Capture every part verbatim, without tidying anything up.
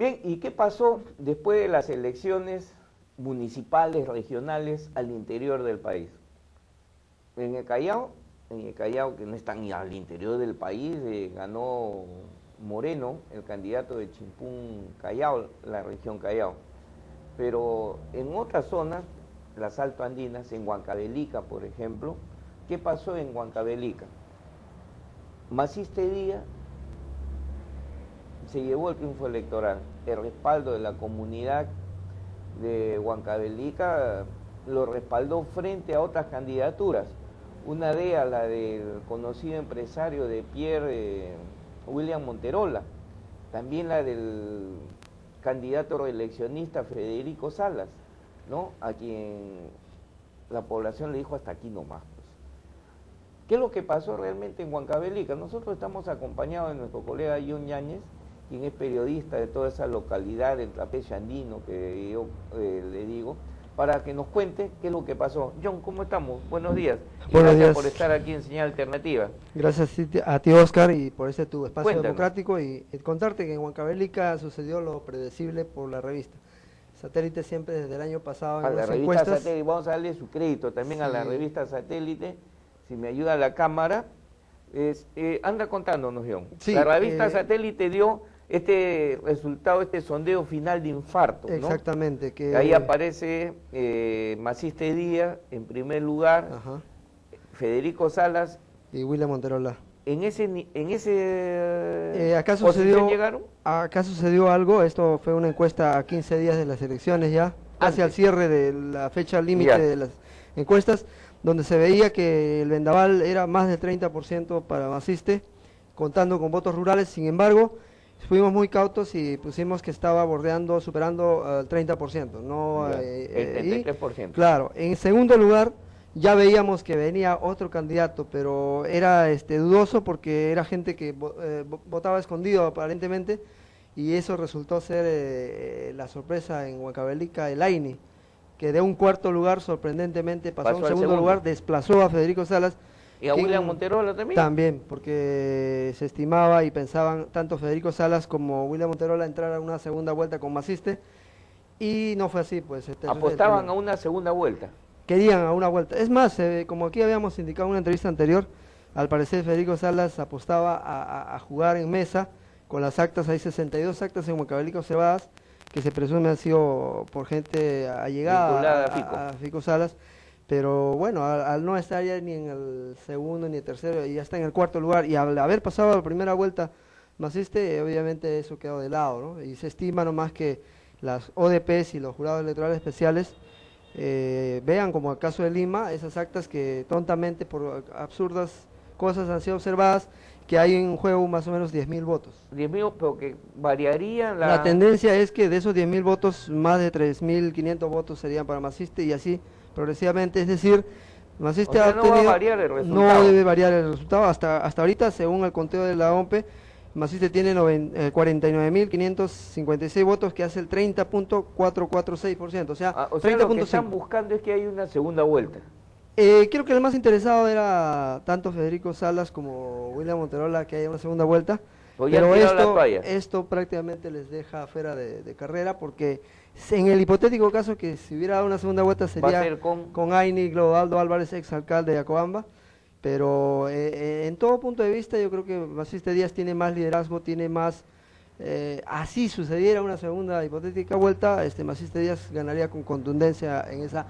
Bien, ¿y qué pasó después de las elecciones municipales, regionales, al interior del país? En el Callao, en el Callao, que no está ni al interior del país, eh, ganó Moreno, el candidato de Chimpún-Callao, la región Callao. Pero en otras zonas, las altoandinas, en Huancavelica, por ejemplo, ¿qué pasó en Huancavelica? Maciste Díaz se llevó el triunfo electoral, el respaldo de la comunidad de Huancavelica lo respaldó frente a otras candidaturas. Una de ellas, la del conocido empresario de Pierre, eh, William Monterola, también la del candidato reeleccionista Federico Salas, ¿no? A quien la población le dijo hasta aquí nomás. Pues. ¿Qué es lo que pasó realmente en Huancavelica? Nosotros estamos acompañados de nuestro colega John Ñañez, quien es periodista de toda esa localidad del trapecio andino que yo eh, le digo, para que nos cuente qué es lo que pasó. John, ¿cómo estamos? Buenos días. Buenos días. Gracias por estar aquí en Señal Alternativa. Gracias a ti, Oscar, y por este tu espacio Cuéntanos. democrático. Y, y contarte que en Huancavelica sucedió lo predecible por la revista Satélite, siempre desde el año pasado. En a la revista encuestas. Satélite, vamos a darle su crédito también sí. a la revista Satélite, si me ayuda la cámara. Es, eh, anda contándonos, John. Sí, la revista eh, Satélite dio este resultado, este sondeo final de infarto, ¿no? Exactamente. Que... Ahí aparece eh, Maciste Díaz en primer lugar, Ajá. Federico Salas y William Monterola. ¿En ese, en ese eh, acá sucedió, llegaron? Acá sucedió algo, esto fue una encuesta a quince días de las elecciones ya, hacia el cierre de la fecha límite de las encuestas, donde se veía que el vendaval era más del treinta por ciento para Maciste, contando con votos rurales. Sin embargo, fuimos muy cautos y pusimos que estaba bordeando, superando el treinta por ciento, no el eh, treinta y tres por ciento. Claro, en segundo lugar ya veíamos que venía otro candidato, pero era este dudoso porque era gente que eh, votaba escondido aparentemente, y eso resultó ser eh, la sorpresa en Huancavelica, el Aini, que de un cuarto lugar sorprendentemente pasó, pasó a un segundo, segundo lugar, desplazó a Federico Salas. ¿Y a William Monterola también? También, porque se estimaba y pensaban tanto Federico Salas como William Monterola entrar a una segunda vuelta con Maciste, y no fue así. Pues este, ¿Apostaban el, a una segunda vuelta? Querían a una vuelta. Es más, eh, como aquí habíamos indicado en una entrevista anterior, al parecer Federico Salas apostaba a, a, a jugar en mesa con las actas. Hay sesenta y dos actas en Huancavelica observadas, que se presume han sido por gente allegada a, Fico. a, a Fico Salas. Pero bueno, al, al no estar ya ni en el segundo ni el tercero, ya está en el cuarto lugar, y al haber pasado la primera vuelta Maciste, obviamente eso quedó de lado, ¿no? Y se estima nomás que las O D P s y los jurados electorales especiales eh, vean, como el caso de Lima, esas actas que tontamente por absurdas cosas han sido observadas, que hay en juego más o menos diez mil votos. diez mil, pero que variaría la... La tendencia es que de esos diez mil votos, más de tres mil quinientos votos serían para Maciste, y así... progresivamente, es decir, Maciste o sea, ha obtenido, no va a variar el resultado. No debe variar el resultado, hasta hasta ahorita, según el conteo de la O M P E, Maciste tiene eh, cuarenta y nueve mil quinientos cincuenta y seis votos, que hace el treinta punto cuatrocientos cuarenta y seis por ciento, o sea, ah, o sea, treinta punto cinco. Lo que están buscando es que haya una segunda vuelta. Eh, creo que el más interesado era tanto Federico Salas como William Monterola, que haya una segunda vuelta. Pero esto, esto prácticamente les deja fuera de, de carrera, porque en el hipotético caso que si hubiera dado una segunda vuelta sería con... con Aini, Aldo Álvarez, exalcalde de Acobamba, pero eh, eh, en todo punto de vista yo creo que Maciste Díaz tiene más liderazgo, tiene más... Eh, así sucediera una segunda hipotética vuelta, este Maciste Díaz ganaría con contundencia en esa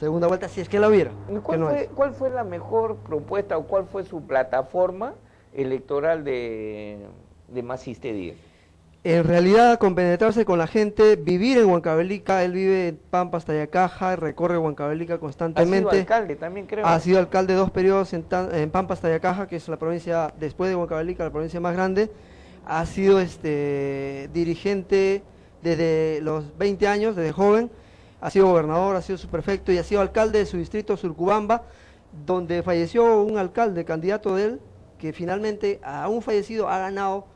segunda vuelta, si es que la hubiera. ¿Cuál, no fue, ¿cuál fue la mejor propuesta o cuál fue su plataforma electoral de... de Maciste Díaz? En realidad, compenetrarse con la gente, vivir en Huancavelica, él vive en Pampas, Tayacaja, recorre Huancavelica constantemente. Ha sido alcalde también, creo. Ha sido alcalde dos periodos en, en Pampas, Tayacaja, que es la provincia, después de Huancavelica, la provincia más grande. Ha sido este dirigente desde los veinte años, desde joven. Ha sido gobernador, ha sido subprefecto y ha sido alcalde de su distrito, Surcubamba, donde falleció un alcalde, candidato de él, que finalmente, aún fallecido, ha ganado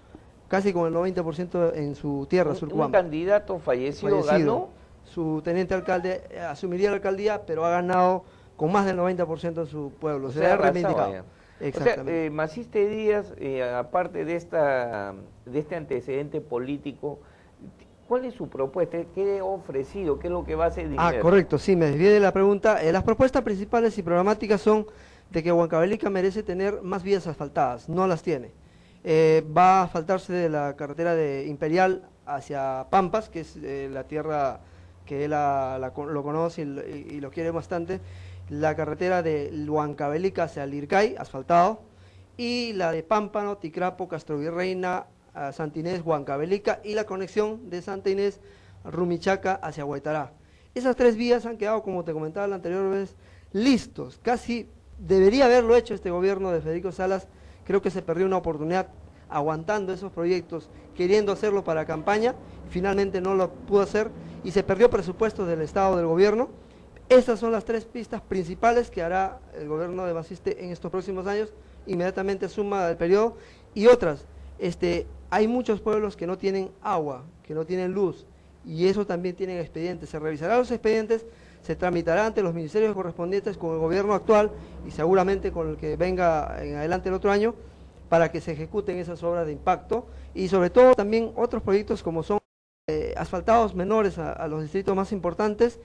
casi con el noventa por ciento en su tierra, Surcubamba. Un candidato fallecido, fallecido ganó. Su teniente alcalde asumiría la alcaldía, pero ha ganado con más del noventa por ciento en su pueblo. O se sea, ha reivindicado. Exactamente. O sea, eh, Maciste Díaz, eh, aparte de esta de este antecedente político, ¿Cuál es su propuesta? ¿Qué ha ofrecido? ¿Qué es lo que va a hacer dinero? Ah, correcto, sí, me desvié de la pregunta. Eh, las propuestas principales y programáticas son de que Huancavelica merece tener más vías asfaltadas, no las tiene. Eh, va a asfaltarse de la carretera de Imperial hacia Pampas, que es eh, la tierra que él la, la, lo conoce y lo, y lo quiere bastante, la carretera de Huancavelica hacia Lircay, asfaltado, y la de Pámpano, Ticrapo, Castrovirreyna, Santinés, Huancavelica, y la conexión de Santinés, Rumichaca hacia Huaytará. Esas tres vías han quedado, como te comentaba la anterior vez, listos. Casi debería haberlo hecho este gobierno de Federico Salas. Creo que se perdió una oportunidad aguantando esos proyectos, queriendo hacerlo para campaña, finalmente no lo pudo hacer y se perdió presupuesto del Estado, del gobierno. Estas son las tres pistas principales que hará el gobierno de Maciste en estos próximos años, inmediatamente suma el periodo, y otras. Este, hay muchos pueblos que no tienen agua, que no tienen luz, y eso también tienen expedientes. Se revisarán los expedientes, se tramitará ante los ministerios correspondientes con el gobierno actual y seguramente con el que venga en adelante el otro año, para que se ejecuten esas obras de impacto, y sobre todo también otros proyectos como son eh, asfaltados menores a, a los distritos más importantes,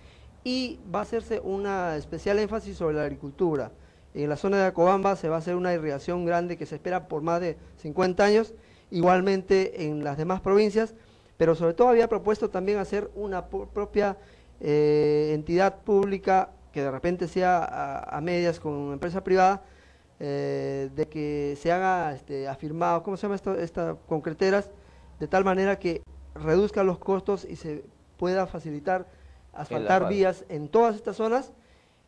y va a hacerse una especial énfasis sobre la agricultura. En la zona de Acobamba se va a hacer una irrigación grande que se espera por más de cincuenta años, igualmente en las demás provincias, pero sobre todo había propuesto también hacer una propia eh, entidad pública que de repente sea a, a medias con una empresa privada, Eh, de que se haga este, afirmado, ¿cómo se llama esto? Esta, concreteras, de tal manera que reduzca los costos y se pueda facilitar asfaltar vías en todas estas zonas.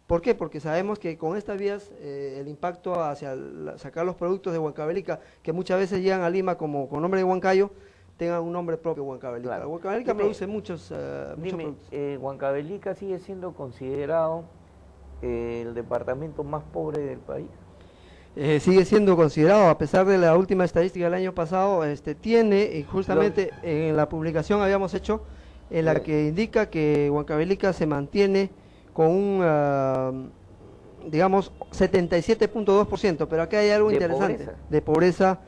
¿Por qué? Porque sabemos que con estas vías eh, el impacto hacia la, sacar los productos de Huancavelica, que muchas veces llegan a Lima como con nombre de Huancayo, tengan un nombre propio Huancavelica. Claro. Huancavelica dime, produce muchos, uh, muchos dime, productos. Eh, Huancavelica sigue siendo considerado eh, el departamento más pobre del país. Eh, sigue siendo considerado, a pesar de la última estadística del año pasado, este, tiene, y justamente en la publicación habíamos hecho, en la que indica que Huancavelica se mantiene con un, uh, digamos, setenta y siete punto dos por ciento, pero acá hay algo de interesante, pobreza. de pobreza,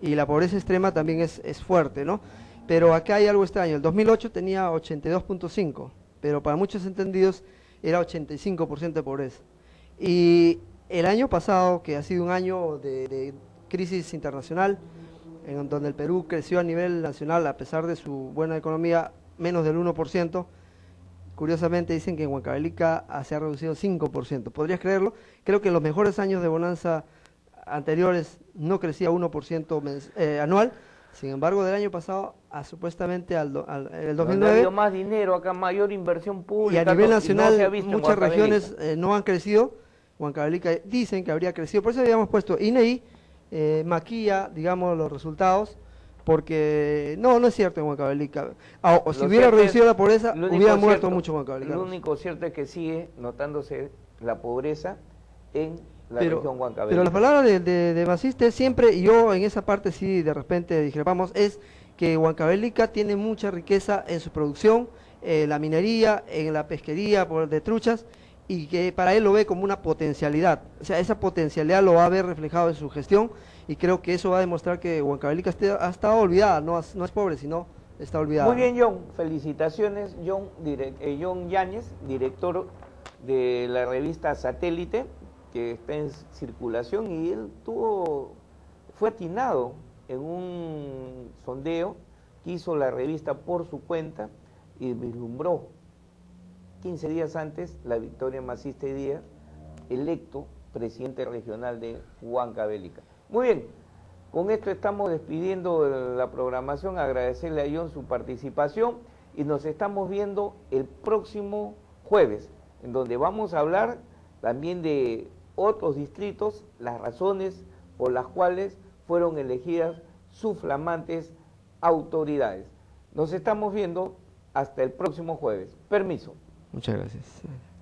y la pobreza extrema también es, es fuerte, ¿no? Pero acá hay algo extraño, el dos mil ocho tenía ochenta y dos punto cinco, pero para muchos entendidos era ochenta y cinco por ciento de pobreza. Y el año pasado, que ha sido un año de, de crisis internacional, en donde el Perú creció a nivel nacional, a pesar de su buena economía, menos del uno por ciento, curiosamente dicen que en Huancavelica se ha reducido cinco por ciento. ¿Podrías creerlo? Creo que en los mejores años de bonanza anteriores no crecía uno por ciento eh, anual. Sin embargo, del año pasado, a, supuestamente al, do, al el dos mil nueve... Ha habido más dinero, acá mayor inversión pública. Y a nivel nacional, no, no muchas regiones eh, no han crecido. Huancavelica dicen que habría crecido, por eso habíamos puesto INEI, eh, maquilla, digamos, los resultados, porque no, no es cierto en Huancavelica. Ah, o si lo hubiera reducido es, la pobreza, hubiera muerto cierto, mucho Huancavelica. Lo único cierto es que sigue notándose la pobreza en la pero, región Huancavelica. Pero las palabras de, de, de Maciste siempre, yo en esa parte sí de repente discrepamos, es que Huancavelica tiene mucha riqueza en su producción, en eh, la minería, en la pesquería por, de truchas, y que para él lo ve como una potencialidad, o sea, esa potencialidad lo va a ver reflejado en su gestión, y creo que eso va a demostrar que Huancavelica ha estado olvidada, no, no es pobre, sino está olvidada. Muy bien, John, felicitaciones, John, direct, eh, John Ñañez, director de la revista Satélite, que está en circulación, y él tuvo, fue atinado en un sondeo que hizo la revista por su cuenta, y vislumbró quince días antes la victoria de Maciste Díaz, electo presidente regional de Huancavelica. Muy bien, con esto estamos despidiendo la programación, agradecerle a John su participación, y nos estamos viendo el próximo jueves, en donde vamos a hablar también de otros distritos, las razones por las cuales fueron elegidas sus flamantes autoridades. Nos estamos viendo hasta el próximo jueves. Permiso. Muchas gracias.